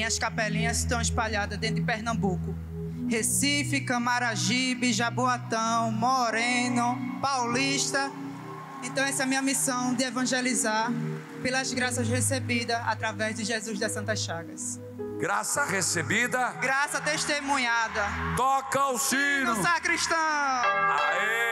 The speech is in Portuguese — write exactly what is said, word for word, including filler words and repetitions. minhas capelinhas estão espalhadas dentro de Pernambuco. Recife, Camaragibe, Jaboatão, Moreno, Paulista. Então essa é a minha missão de evangelizar pelas graças recebidas através de Jesus das Santas Chagas. Graça recebida. Graça testemunhada. Toca o sino. No sacristão. Aê.